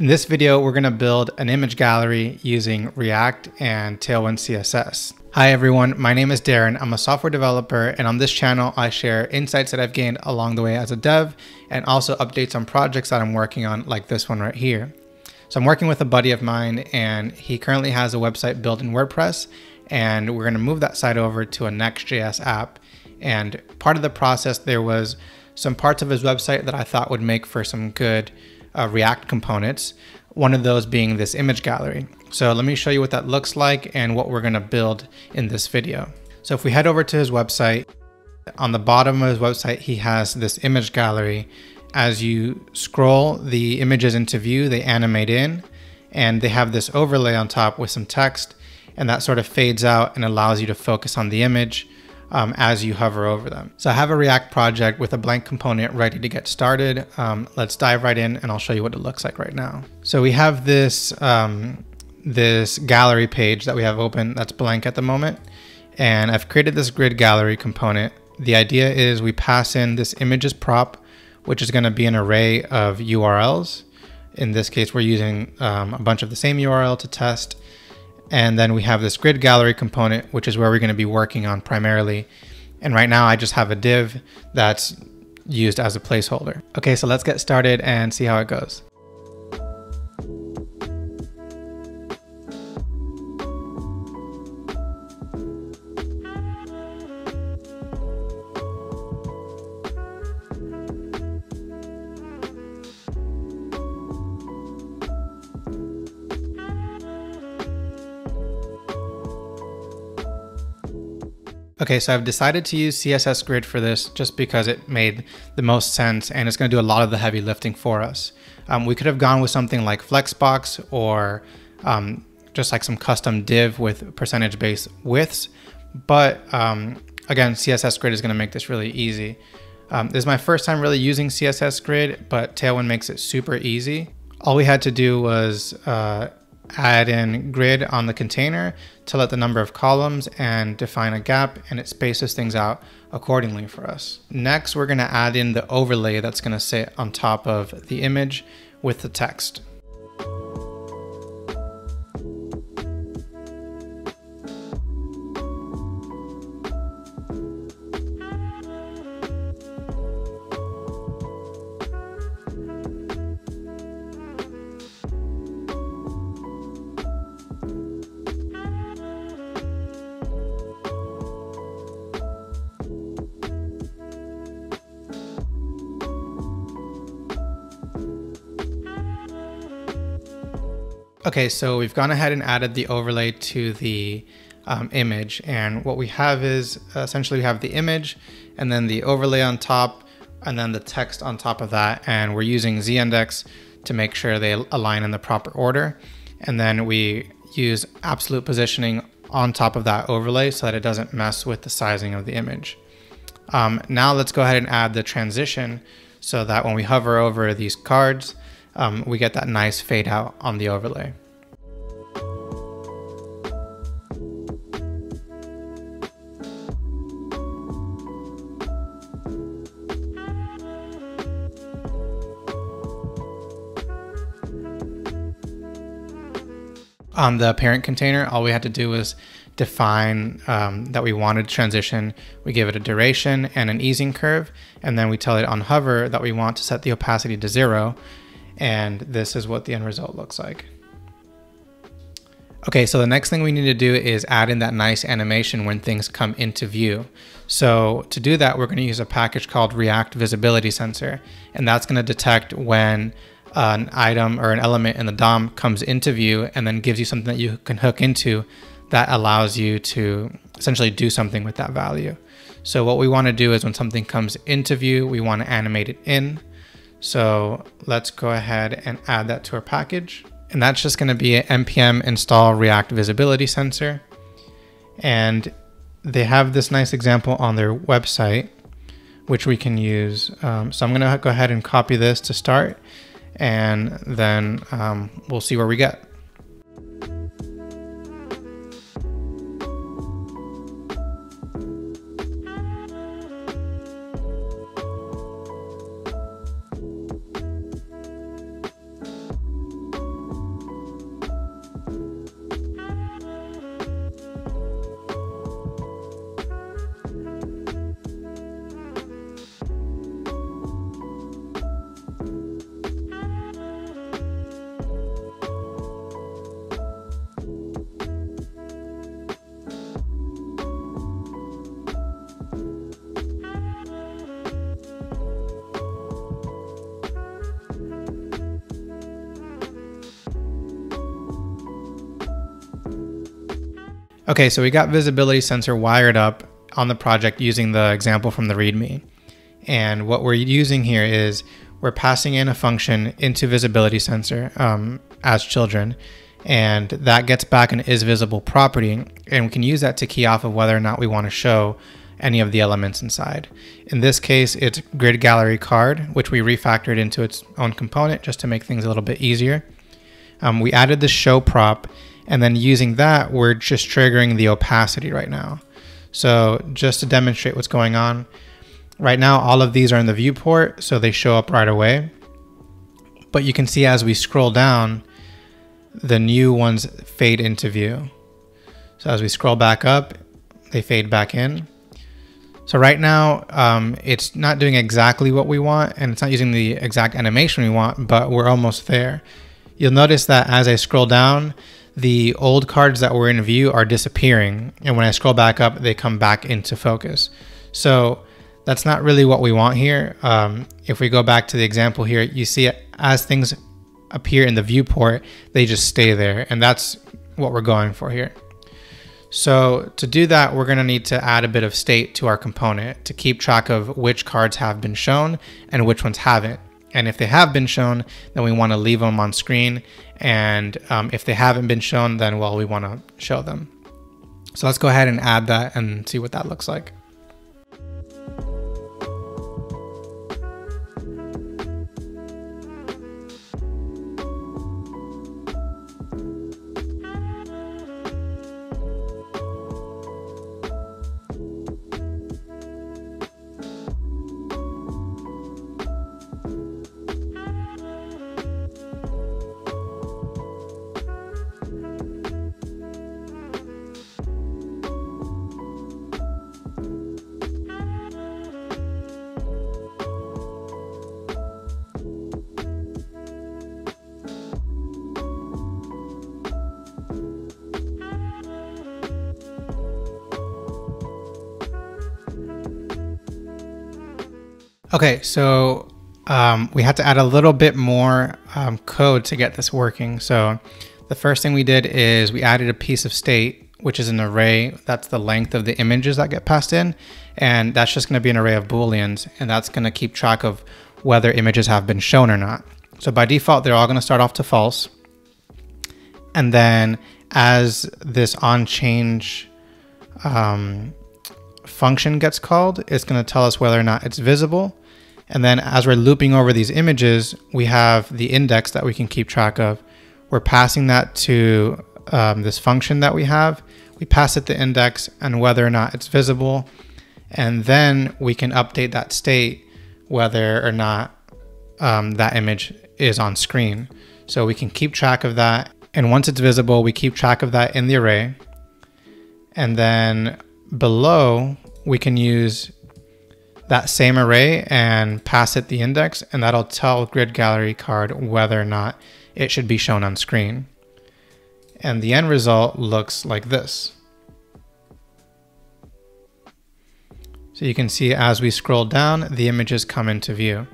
In this video, we're going to build an image gallery using React and Tailwind CSS. Hi everyone, my name is Darin. I'm a software developer, and on this channel, I share insights that I've gained along the way as a dev and also updates on projects that I'm working on, like this one right here. So I'm working with a buddy of mine, and he currently has a website built in WordPress, and we're going to move that site over to a Next.js app. And part of the process, there was some parts of his website that I thought would make for some good React components, one of those being this image gallery. So let me show you what that looks like and what we're going to build in this video. So if we head over to his website, on the bottom of his website, he has this image gallery. As you scroll the images into view, they animate in, and they have this overlay on top with some text, and that sort of fades out and allows you to focus on the image as you hover over them. So I have a React project with a blank component ready to get started. Let's dive right in and I'll show you what it looks like right now. So we have this, this gallery page that we have open that's blank at the moment. And I've created this grid gallery component. The idea is we pass in this images prop, which is gonna be an array of URLs. In this case, we're using a bunch of the same URL to test. And then we have this grid gallery component, which is where we're going to be working on primarily. And right now I just have a div that's used as a placeholder. Okay, so let's get started and see how it goes. Okay, so I've decided to use CSS Grid for this just because it made the most sense, and it's going to do a lot of the heavy lifting for us. We could have gone with something like Flexbox or just like some custom div with percentage-based widths, but again, CSS Grid is going to make this really easy. This is my first time really using CSS Grid, but Tailwind makes it super easy. All we had to do was add in grid on the container, tell it the number of columns, and define a gap, and it spaces things out accordingly for us. Next, we're going to add in the overlay that's going to sit on top of the image with the text. Okay, so we've gone ahead and added the overlay to the image, and what we have is essentially we have the image and then the overlay on top and then the text on top of that, and we're using z-index to make sure they align in the proper order, and then we use absolute positioning on top of that overlay so that it doesn't mess with the sizing of the image. Now let's go ahead and add the transition so that when we hover over these cards, we get that nice fade out on the overlay. On the parent container, all we had to do was define that we wanted transition. We give it a duration and an easing curve, and then we tell it on hover that we want to set the opacity to 0. And this is what the end result looks like. Okay, so the next thing we need to do is add in that nice animation when things come into view. So to do that, we're going to use a package called React Visibility Sensor, and that's going to detect when an item or an element in the DOM comes into view, and then gives you something that you can hook into that allows you to essentially do something with that value. So what we want to do is when something comes into view, we want to animate it in. So let's go ahead and add that to our package. And that's just going to be an npm install React Visibility Sensor. And they have this nice example on their website, which we can use. So I'm going to go ahead and copy this to start, and then we'll see where we get. Okay, so we got visibility sensor wired up on the project using the example from the README. And what we're using here is we're passing in a function into visibility sensor as children, and that gets back an isVisible property, and we can use that to key off of whether or not we want to show any of the elements inside. In this case, it's grid gallery card, which we refactored into its own component just to make things a little bit easier. We added the show prop, and then using that, we're just triggering the opacity right now. So just to demonstrate what's going on, right now all of these are in the viewport, so they show up right away. But you can see as we scroll down, the new ones fade into view. So as we scroll back up, they fade back in. So right now, it's not doing exactly what we want, and it's not using the exact animation we want, but we're almost there. You'll notice that as I scroll down, the old cards that were in view are disappearing, and when I scroll back up, they come back into focus. So that's not really what we want here. If we go back to the example here, you see as things appear in the viewport, they just stay there, and that's what we're going for here. So to do that, we're going to need to add a bit of state to our component to keep track of which cards have been shown and which ones haven't. And if they have been shown, then we want to leave them on screen. And if they haven't been shown, then, well, we want to show them. So let's go ahead and add that and see what that looks like. Okay, so we had to add a little bit more code to get this working. So the first thing we did is we added a piece of state, which is an array. That's the length of the images that get passed in. And that's just gonna be an array of Booleans. And that's gonna keep track of whether images have been shown or not. So by default, they're all gonna start off to false. And then as this onChange function gets called, it's gonna tell us whether or not it's visible. And then as we're looping over these images, we have the index that we can keep track of. We're passing that to this function that we have. We pass it the index and whether or not it's visible. And then we can update that state whether or not that image is on screen. So we can keep track of that. And once it's visible, we keep track of that in the array. And then below, we can use that same array and pass it the index, and that'll tell grid gallery card whether or not it should be shown on screen. And the end result looks like this. So you can see as we scroll down, the images come into view.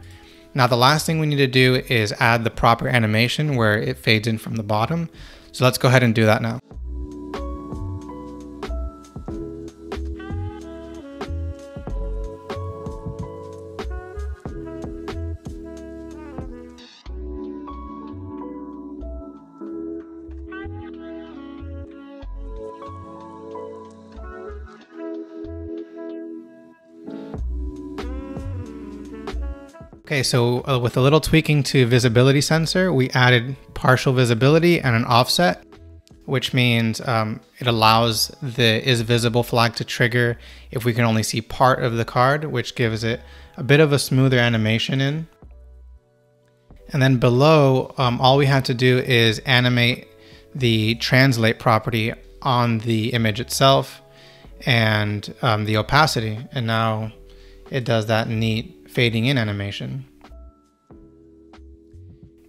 Now, the last thing we need to do is add the proper animation where it fades in from the bottom. So let's go ahead and do that now. Okay, so with a little tweaking to visibility sensor, we added partial visibility and an offset, which means it allows the is visible flag to trigger if we can only see part of the card, which gives it a bit of a smoother animation in. And then below, all we had to do is animate the translate property on the image itself and the opacity. And now it does that neat fading in animation.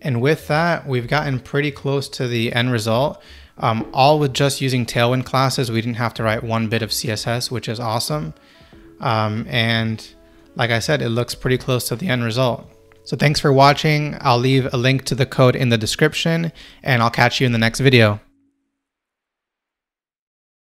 And with that, we've gotten pretty close to the end result, all with just using Tailwind classes. We didn't have to write one bit of CSS, which is awesome. And like I said, it looks pretty close to the end result. So thanks for watching. I'll leave a link to the code in the description, and I'll catch you in the next video.